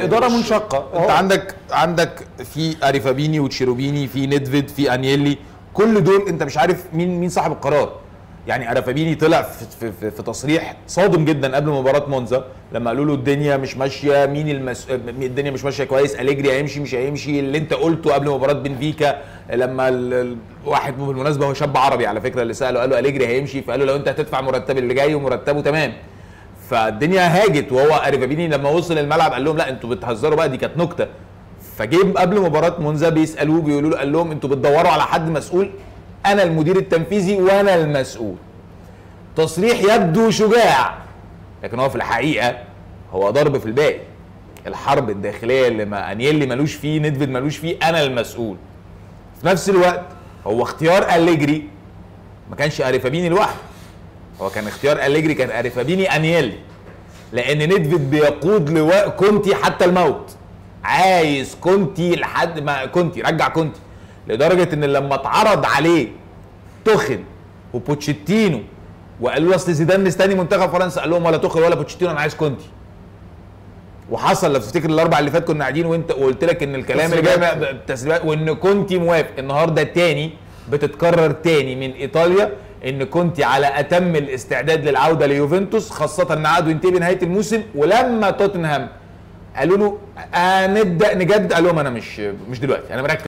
الاداره منشقه. انت عندك في أريفابيني وتشيروبيني، في نيدفيد، في أنيلي، كل دول انت مش عارف مين صاحب القرار. يعني أريفابيني طلع في تصريح صادم جدا قبل مباراه مونزا لما قالوا له الدنيا مش ماشيه، الدنيا مش ماشيه كويس، أليجري هيمشي مش هيمشي، اللي انت قلته قبل مباراه بنفيكا لما واحد بالمناسبه هو شاب عربي على فكره اللي ساله، قال له أليجري هيمشي، فقال له لو انت هتدفع مرتب اللي جاي ومرتبه تمام. فالدنيا هاجت، وهو أريفابيني لما وصل الملعب قال لهم لا انتوا بتهزروا بقى، دي كانت نكته. فجيب قبل مباراه مونزا بيسالوه بيقولوا له، قال لهم انتوا بتدوروا على حد مسؤول، انا المدير التنفيذي وانا المسؤول. تصريح يبدو شجاع لكن هو في الحقيقه هو ضرب في الباقي. الحرب الداخليه اللي أنيلي ملوش فيه، ندفيد ملوش فيه، انا المسؤول. في نفس الوقت هو اختيار أليجري ما كانش أريفابيني لوحده، هو كان اختيار أليجري، كان أريفابيني أنيلي، لان ندفيد بيقود لواء كونتي حتى الموت، عايز كونتي لحد ما كونتي رجع كونتي، لدرجه ان لما اتعرض عليه توخن وبوتشيتينو وقالوا له اصل زيدان مستني منتخب فرنسا، قال لهم ولا توخن ولا بوتشيتينو انا عايز كونتي. وحصل لو تفتكر الاربع اللي فات كنا قاعدين وانت وقلت لك ان الكلام اللي جاي تسريبات وان كونتي موافق. النهارده تاني بتتكرر تاني من ايطاليا ان كونتي على اتم الاستعداد للعوده ليوفنتوس، خاصه ان عقده ينتهي بنهايه الموسم، ولما توتنهام قالوا له هنبدا نجدد قال لهم انا مش دلوقتي، انا مركز